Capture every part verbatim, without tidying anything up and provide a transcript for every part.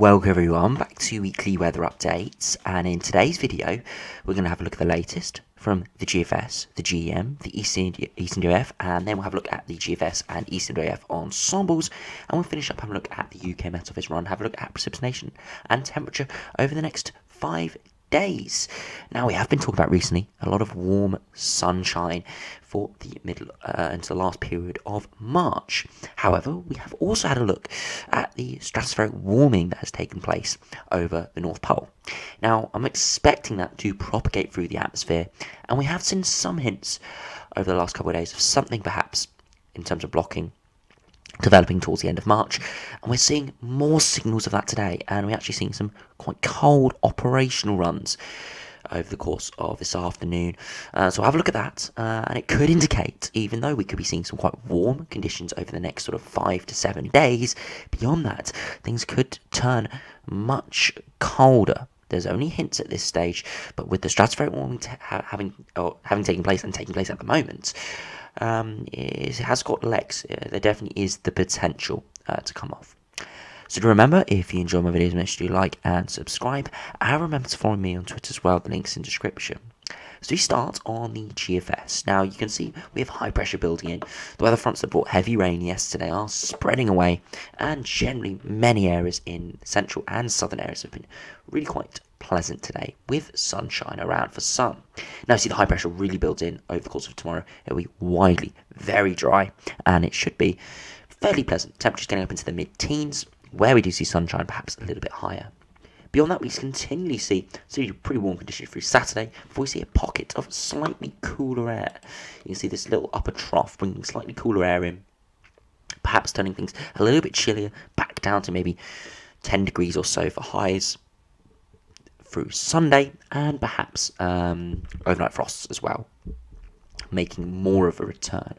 Welcome everyone back to Weekly Weather Updates, and in today's video we're going to have a look at the latest from the G F S, the G E M, the E C M W F, and then we'll have a look at the G F S and E C M W F ensembles, and we'll finish up having a look at the U K Met Office run, have a look at precipitation and temperature over the next five days. days. Now, we have been talking about recently a lot of warm sunshine for the middle uh, into the last period of March. However, we have also had a look at the stratospheric warming that has taken place over the North Pole. Now, I'm expecting that to propagate through the atmosphere, and we have seen some hints over the last couple of days of something perhaps in terms of blocking developing towards the end of March, and we're seeing more signals of that today, and we're actually seeing some quite cold operational runs over the course of this afternoon, uh, so have a look at that, uh, and it could indicate, even though we could be seeing some quite warm conditions over the next sort of five to seven days, beyond that things could turn much colder. There's only hints at this stage, but with the stratospheric warming t ha having or having taken place and taking place at the moment, um, it has got legs. There definitely is the potential uh, to come off. So do remember, if you enjoy my videos, make sure you like and subscribe, and remember to follow me on Twitter as well. The link's in the description. So we start on the G F S. Now, you can see we have high pressure building in. The weather fronts that brought heavy rain yesterday are spreading away, and generally many areas in central and southern areas have been really quite pleasant today, with sunshine around for some. Now, see, the high pressure really builds in over the course of tomorrow. It'll be widely very dry, and it should be fairly pleasant. Temperatures getting up into the mid-teens, where we do see sunshine perhaps a little bit higher. Beyond that, we continually see, see pretty warm conditions through Saturday, before we see a pocket of slightly cooler air. You can see this little upper trough bringing slightly cooler air in, perhaps turning things a little bit chillier, back down to maybe ten degrees or so for highs through Sunday, and perhaps um, overnight frosts as well, making more of a return.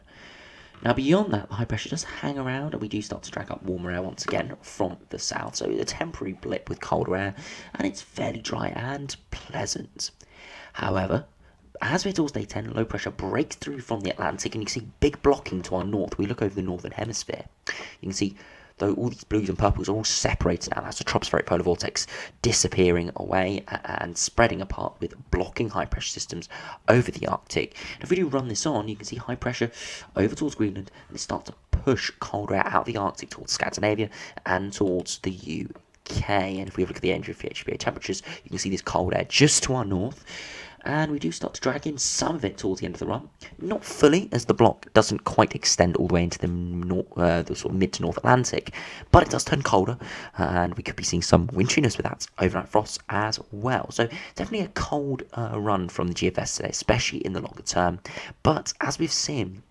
Now, beyond that, the high pressure does hang around, and we do start to drag up warmer air once again from the south. So a temporary blip with colder air, and it's fairly dry and pleasant. However, as we're towards day ten, low pressure breaks through from the Atlantic, and you can see big blocking to our north. We look over the northern hemisphere. You can see, though, all these blues and purples are all separated now. That's the tropospheric polar vortex disappearing away and spreading apart, with blocking high pressure systems over the Arctic. And if we do run this on, you can see high pressure over towards Greenland, and it starts to push colder air out of the Arctic towards Scandinavia and towards the U K. And if we have a look at the entry for hPa temperatures, you can see this cold air just to our north. And we do start to drag in some of it towards the end of the run. Not fully, as the block doesn't quite extend all the way into the, nor uh, the sort of mid to north Atlantic, but it does turn colder, and we could be seeing some winteriness with that, overnight frosts as well. So definitely a cold uh, run from the G F S today, especially in the longer term. But as we've seen,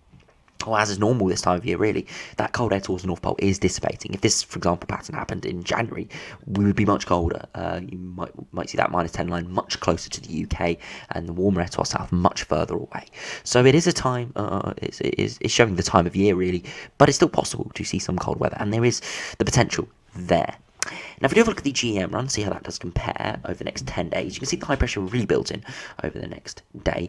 or as is normal this time of year really, that cold air towards the North Pole is dissipating. If this, for example, pattern happened in January, we would be much colder. Uh, you might might see that minus ten line much closer to the U K, and the warmer air to our south much further away. So it is a time, uh, it's, it is, it's showing the time of year really, but it's still possible to see some cold weather, and there is the potential there. Now, if we do have a look at the G E M run, see how that does compare over the next ten days, you can see the high pressure really builds in over the next day.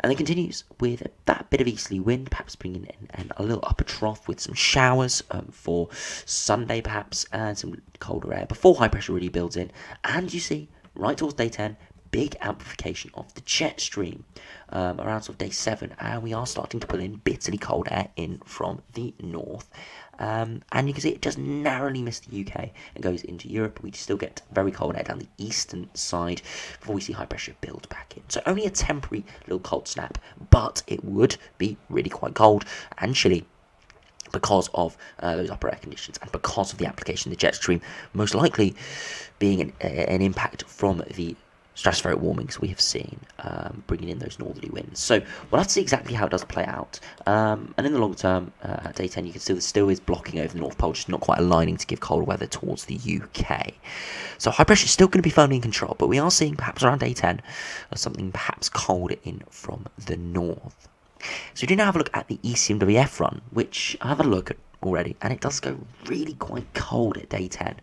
And it continues with that bit of easterly wind, perhaps bringing in and a little upper trough with some showers um, for Sunday perhaps, and some colder air before high pressure really builds in. And you see, right towards day ten, big amplification of the jet stream um, around sort of day seven, and we are starting to pull in bitterly cold air in from the north, um, and you can see it just narrowly missed the U K and goes into Europe. We still get very cold air down the eastern side before we see high pressure build back in. So only a temporary little cold snap, but it would be really quite cold and chilly because of uh, those upper air conditions, and because of the application of the jet stream most likely being an, uh, an impact from the stratospheric warmings we have seen, um, bringing in those northerly winds. So we'll have to see exactly how it does play out. Um, and in the long term, uh, at day ten, you can still, still is blocking over the North Pole, just not quite aligning to give colder weather towards the U K. So high pressure is still going to be firmly in control, but we are seeing perhaps around day ten or something perhaps colder in from the north. So we do now have a look at the E C M W F run, which I have a look at already, and it does go really quite cold at day ten.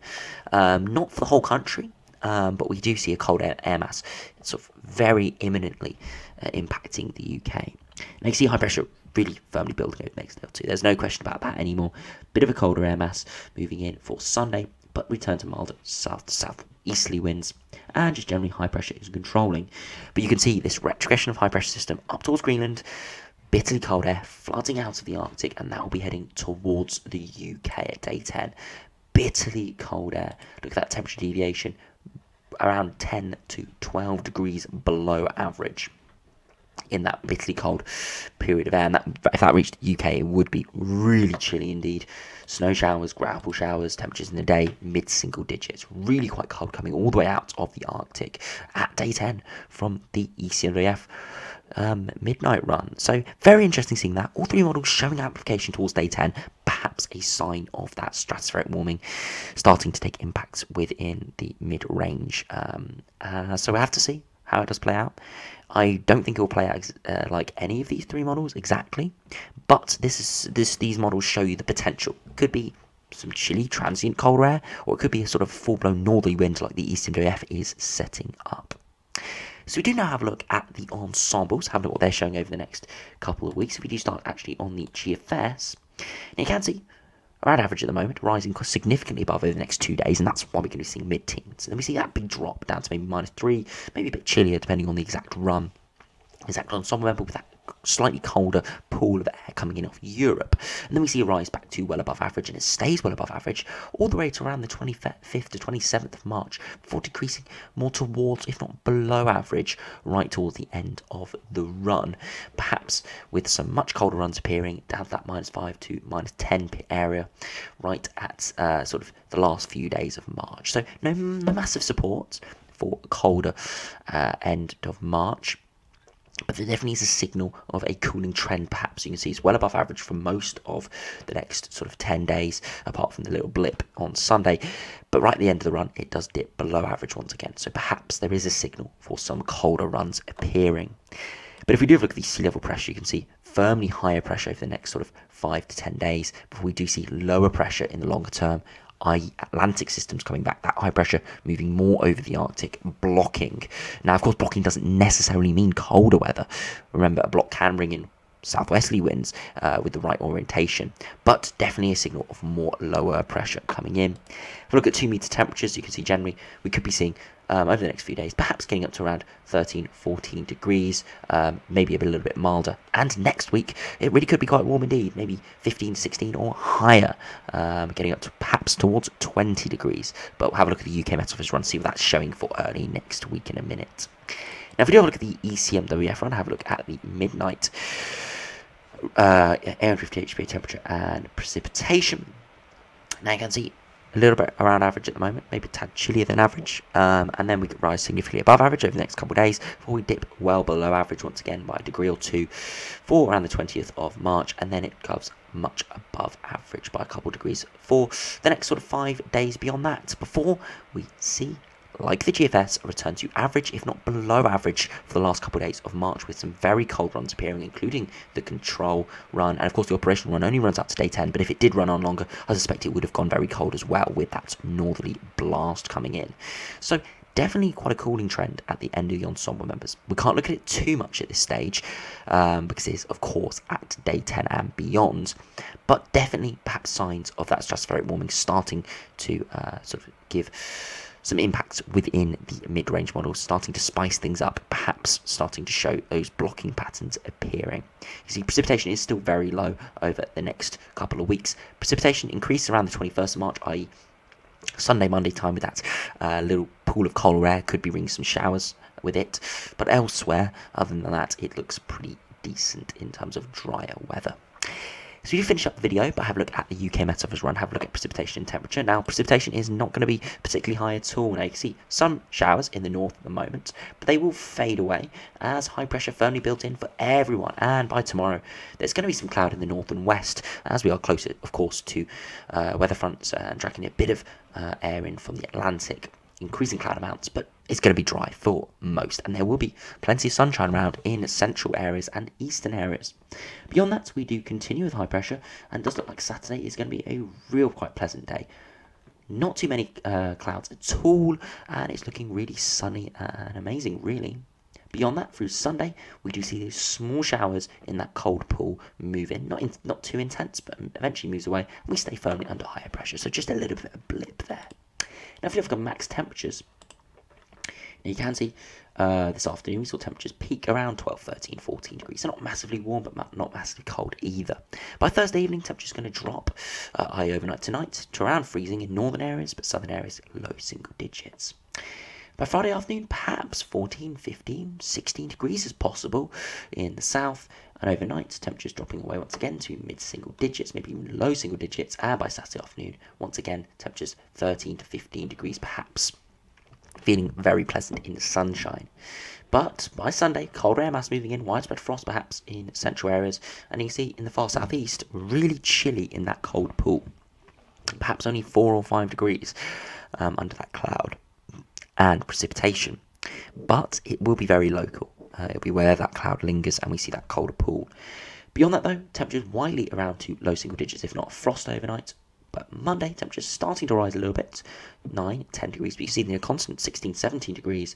Um, not for the whole country, Um, but we do see a cold air, air mass sort of very imminently uh, impacting the U K. Now, you see high pressure really firmly building over the next day or two. There's no question about that anymore. Bit of a colder air mass moving in for Sunday, but return to mild south to southeasterly winds, and just generally high pressure is controlling. But you can see this retrogression of high pressure system up towards Greenland, bitterly cold air flooding out of the Arctic, and that will be heading towards the U K at day ten. Bitterly cold air. Look at that temperature deviation, around ten to twelve degrees below average in that bitterly cold period of air. And that, if that reached the U K, it would be really chilly indeed. Snow showers, gravel showers, temperatures in the day, mid-single digits. Really quite cold, coming all the way out of the Arctic at day ten from the E C M W F um, midnight run. So very interesting seeing that. All three models showing amplification towards day ten, perhaps a sign of that stratospheric warming starting to take impacts within the mid-range. Um, uh, so we have to see how it does play out. I don't think it will play out uh, like any of these three models exactly, but this is this these models show you the potential. It could be some chilly transient cold air, or it could be a sort of full-blown northerly wind like the E C M W F is setting up. So we do now have a look at the ensembles, have a look what they're showing over the next couple of weeks. If we do start actually on the G F S, and you can see around average at the moment, rising significantly above over the next two days, and that's why we're going to be seeing mid-teens. Then we see that big drop down to maybe minus three, maybe a bit chillier depending on the exact run, exact ensemble member, with that slightly colder pool of air coming in off Europe. And then we see a rise back to well above average, and it stays well above average all the way to around the twenty-fifth to twenty-seventh of March, before decreasing more towards, if not below average, right towards the end of the run, perhaps with some much colder runs appearing down to that minus five to minus ten area right at uh, sort of the last few days of March. So no, no massive support for colder uh, end of March, but there definitely is a signal of a cooling trend, perhaps. You can see it's well above average for most of the next sort of ten days, apart from the little blip on Sunday. But right at the end of the run, it does dip below average once again. So perhaps there is a signal for some colder runs appearing. But if we do have a look at the sea level pressure, you can see firmly higher pressure over the next sort of five to ten days, before we do see lower pressure in the longer term, that is Atlantic systems coming back, that high pressure moving more over the Arctic, blocking. Now, of course, blocking doesn't necessarily mean colder weather. Remember, a block can bring in southwesterly winds uh, with the right orientation, but definitely a signal of more lower pressure coming in. If we look at two meter temperatures, you can see generally we could be seeing um, over the next few days, perhaps getting up to around thirteen, fourteen degrees, um, maybe a, bit, a little bit milder. And next week, it really could be quite warm indeed, maybe fifteen, sixteen or higher, um, getting up to perhaps towards twenty degrees. But we'll have a look at the U K Met Office run, see what that's showing for early next week in a minute. Now, if we do have a look at the E C M W F run, have a look at the midnight Uh, air and fifty H P A temperature and precipitation. Now you can see a little bit around average at the moment, maybe a tad chillier than average, um, and then we could rise significantly above average over the next couple of days before we dip well below average once again by a degree or two for around the twentieth of March, and then it goes much above average by a couple of degrees for the next sort of five days beyond that, before we see, like the G F S, return to average, if not below average, for the last couple of days of March, with some very cold runs appearing, including the control run. And of course, the operational run only runs out to day ten, but if it did run on longer, I suspect it would have gone very cold as well, with that northerly blast coming in. So definitely quite a cooling trend at the end of the ensemble members. We can't look at it too much at this stage, um, because it is, of course, at day ten and beyond, but definitely perhaps signs of that stratospheric warming starting to uh, sort of give some impacts within the mid-range models, starting to spice things up, perhaps starting to show those blocking patterns appearing. You see, precipitation is still very low over the next couple of weeks. Precipitation increases around the twenty-first of March, that is Sunday, Monday time, with that uh, little pool of cold air, could be bringing some showers with it. But elsewhere, other than that, it looks pretty decent in terms of drier weather. So you finish up the video, but have a look at the U K Met Office run, have a look at precipitation and temperature. Now, precipitation is not going to be particularly high at all. Now, you can see some showers in the north at the moment, but they will fade away as high pressure firmly built in for everyone. And by tomorrow, there's going to be some cloud in the north and west, as we are closer, of course, to uh, weather fronts and dragging a bit of uh, air in from the Atlantic. Increasing cloud amounts, but it's going to be dry for most, and there will be plenty of sunshine around in central areas and eastern areas. Beyond that, we do continue with high pressure, and it does look like Saturday is going to be a real quite pleasant day. Not too many uh, clouds at all, and it's looking really sunny and amazing, really. Beyond that, through Sunday, we do see those small showers in that cold pool move in. Not in, not too intense, but eventually moves away, and we stay firmly under higher pressure, so just a little bit of blip there. Now if you look at max temperatures, you can see uh, this afternoon we saw temperatures peak around twelve, thirteen, fourteen degrees. So not massively warm, but not massively cold either. By Thursday evening, temperature's going to drop, uh, high overnight tonight, to around freezing in northern areas, but southern areas low single digits. By Friday afternoon, perhaps fourteen, fifteen, sixteen degrees is possible in the south, and overnight temperatures dropping away once again to mid-single digits, maybe even low single digits, and by Saturday afternoon, once again, temperatures thirteen to fifteen degrees perhaps. Feeling very pleasant in the sunshine. But by Sunday, cold air mass moving in, widespread frost perhaps in central areas, and you can see in the far southeast, really chilly in that cold pool. Perhaps only four or five degrees um, under that cloud. And precipitation, but it will be very local. Uh, it'll be where that cloud lingers and we see that colder pool. Beyond that though, temperatures widely around to low single digits, if not frost overnight. But Monday, temperatures starting to rise a little bit, nine, ten degrees, but you see the constant sixteen, seventeen degrees.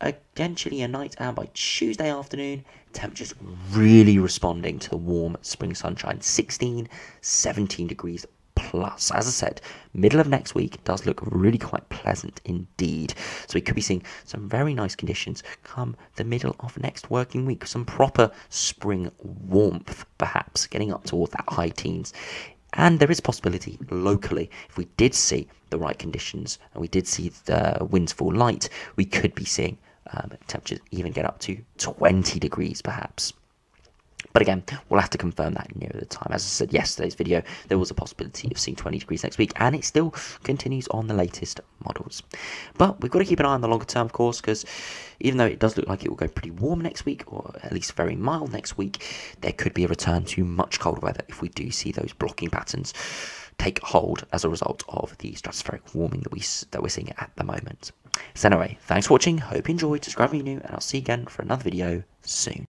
Again, chilly at night, and by Tuesday afternoon, temperatures really responding to the warm spring sunshine, sixteen, seventeen degrees plus. As I said, middle of next week does look really quite pleasant indeed. So we could be seeing some very nice conditions come the middle of next working week. Some proper spring warmth, perhaps, getting up toward that high teens. And there is possibility locally, if we did see the right conditions and we did see the winds fall light, we could be seeing um, temperatures even get up to twenty degrees perhaps. But again, we'll have to confirm that nearer the time. As I said yesterday's video, there was a possibility of seeing twenty degrees next week, and it still continues on the latest models. But we've got to keep an eye on the longer term, of course, because even though it does look like it will go pretty warm next week, or at least very mild next week, there could be a return to much colder weather if we do see those blocking patterns take hold as a result of the stratospheric warming that, we, that we're seeing at the moment. So anyway, thanks for watching. Hope you enjoyed. Subscribe if you're new, and I'll see you again for another video soon.